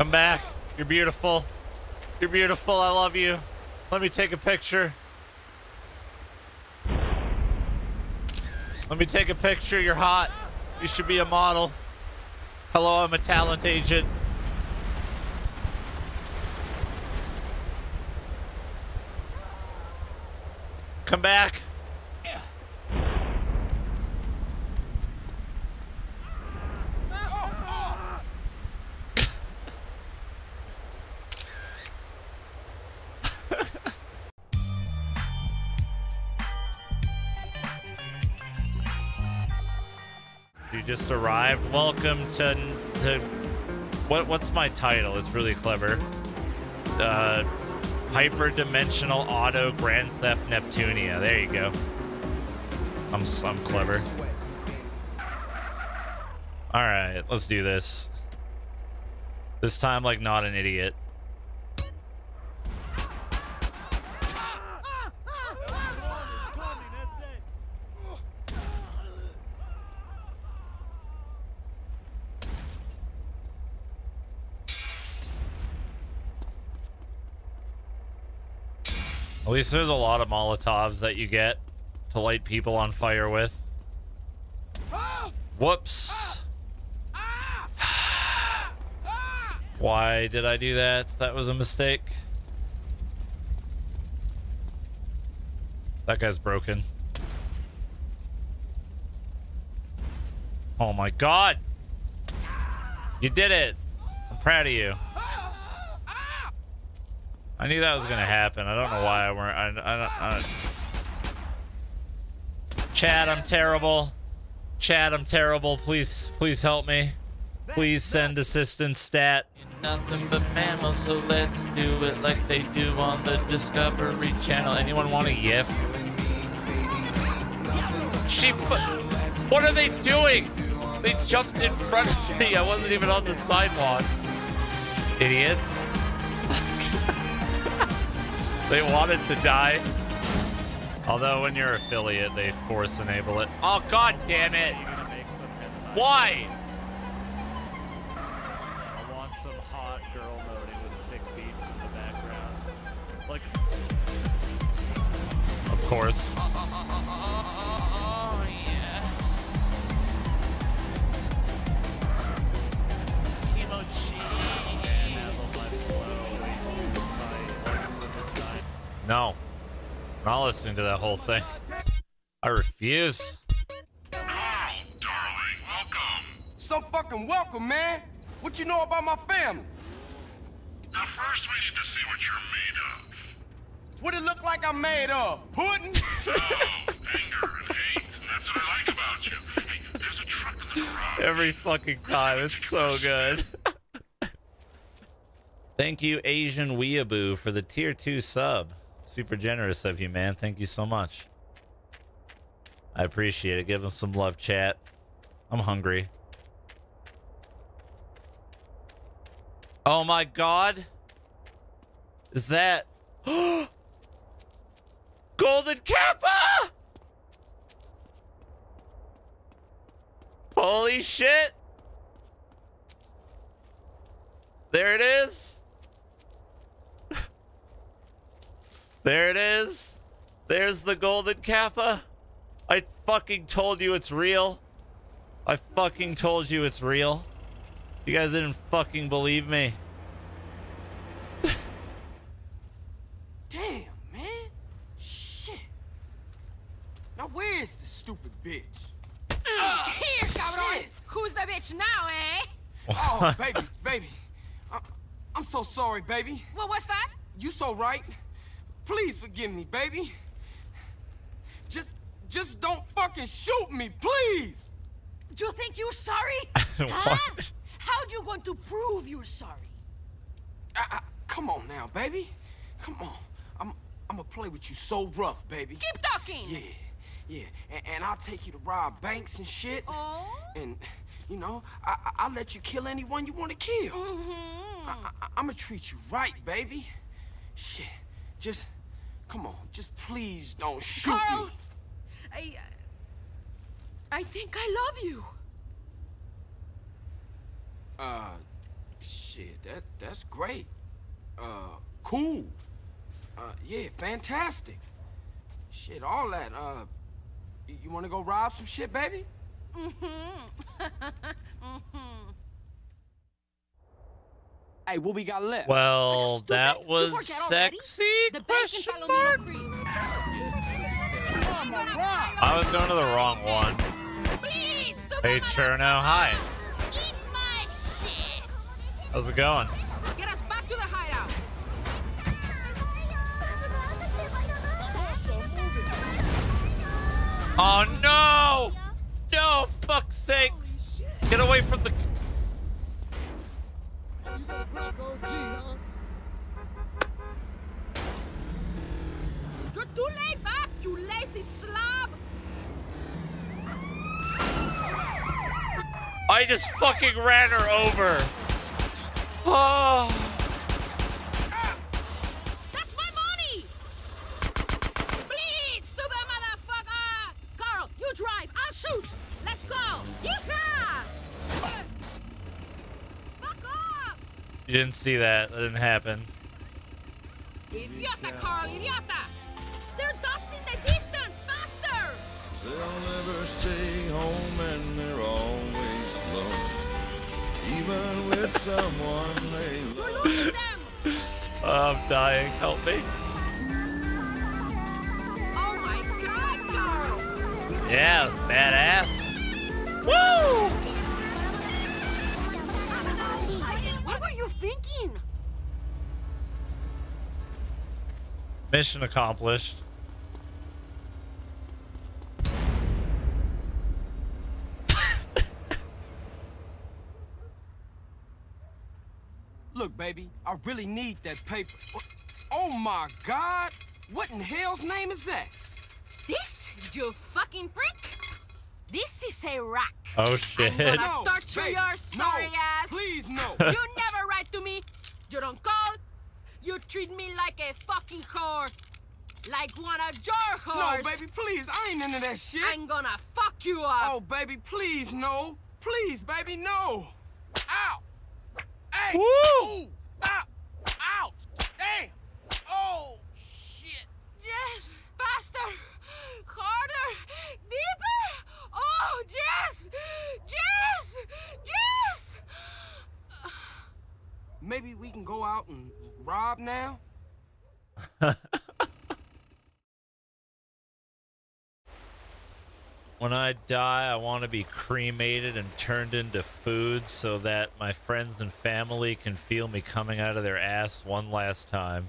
Come back. You're beautiful. You're beautiful. I love you. Let me take a picture. Let me take a picture. You're hot. You should be a model. Hello, I'm a talent agent. Come back. Yeah. You just arrived. Welcome to what's my title? It's really clever. Hyperdimensional Auto Grand Theft Neptunia. There you go. I'm clever. All right, let's do this. This time, like, not an idiot. At least there's a lot of Molotovs that you get to light people on fire with. Whoops. Why did I do that? That was a mistake. That guy's broken. Oh my God. You did it. I'm proud of you. I knew that was gonna happen. I don't know why I weren't. I don't. Chad, I'm terrible. Chad, I'm terrible. Please help me. Please send assistance. Stat. Nothing but mammals, so let's do it like they do on the Discovery Channel. Anyone want a yip? What are they doing? They jumped in front of me. I wasn't even on the sidewalk. Idiots. They wanted to die. Although when you're affiliate, they force enable it. Oh, God damn it. Why? I want some hot girl loading with sick beats in the background. Like, of course. Oh, yeah. Emoji. No, I'm not listening to that whole thing. I refuse. Carl, darling, welcome. So fucking welcome, man. What you know about my family? Now first we need to see what you're made of. What it look like I'm made of? Pudding? No, anger and hate. That's what I like about you. Hey, there's a truck in the garage. Every fucking time, it's so good. Thank you, Asian Weeaboo, for the tier 2 sub. Super generous of you, man. Thank you so much. I appreciate it. Give them some love, chat. I'm hungry. Oh my God. Is that Golden Kappa? Holy shit. There it is. There it is. There's the Golden Kappa. I fucking told you it's real. I fucking told you it's real. You guys didn't fucking believe me. Damn, man. Shit. Now where is this stupid bitch? Here, cabrón. Who's the bitch now, eh? Oh, baby. I'm so sorry, baby. Well, what's that? You so right. Please forgive me, baby. Just don't fucking shoot me, please. Do you think you're sorry? Huh? How are you going to prove you're sorry? Come on now, baby. Come on. I'm gonna play with you so rough, baby. Keep talking. Yeah. And I'll take you to rob banks and shit. Oh. And you know, I'll let you kill anyone you want to kill. Mm-hmm. I'm gonna treat you right, baby. Shit. Just, come on, just please don't shoot me. I think I love you. Shit. Shit, that's great. Cool. Yeah, fantastic. Shit, all that. You wanna go rob some shit, baby? Hey, what we got left? Well, that was sexy. Question mark? I was going to the wrong one. Hey, Cherno, hi. How's it going? Get us back to the hideout. Oh no! No, fuck's sakes! Get away from the. You're too laid back, you lazy slob! I just fucking ran her over. Oh. That's my money! Please, stupid motherfucker! Carl, you drive, I'll shoot! Let's go! Yeehaw! Fuck off! You didn't see that. That didn't happen. Idiota, Carl, idiota! They're dust in the distance, faster! They'll never stay home and they're always alone. Even with someone they love. I'm dying. Help me. Oh my god, Carl! Yeah, it's badass. Woo! What were you thinking? Mission accomplished. Look, baby, I really need that paper. Oh my god! What in hell's name is that? This, you fucking prick? This is a rack. Oh shit. I'm gonna torture your sorry ass. Please, no. You never write to me. You don't call. You treat me like a fucking whore. Like one of your whores. No, baby, please. I ain't into that shit. I'm gonna fuck you up. Oh, baby, please, no. Please, baby, no. Ow! Hey! Woo! Ow! Ow! Damn! Oh, shit! Yes! Faster! Harder! Deeper! Oh, yes! Yes! Yes! Maybe we can go out and rob now? When I die, I want to be cremated and turned into food so that my friends and family can feel me coming out of their ass one last time.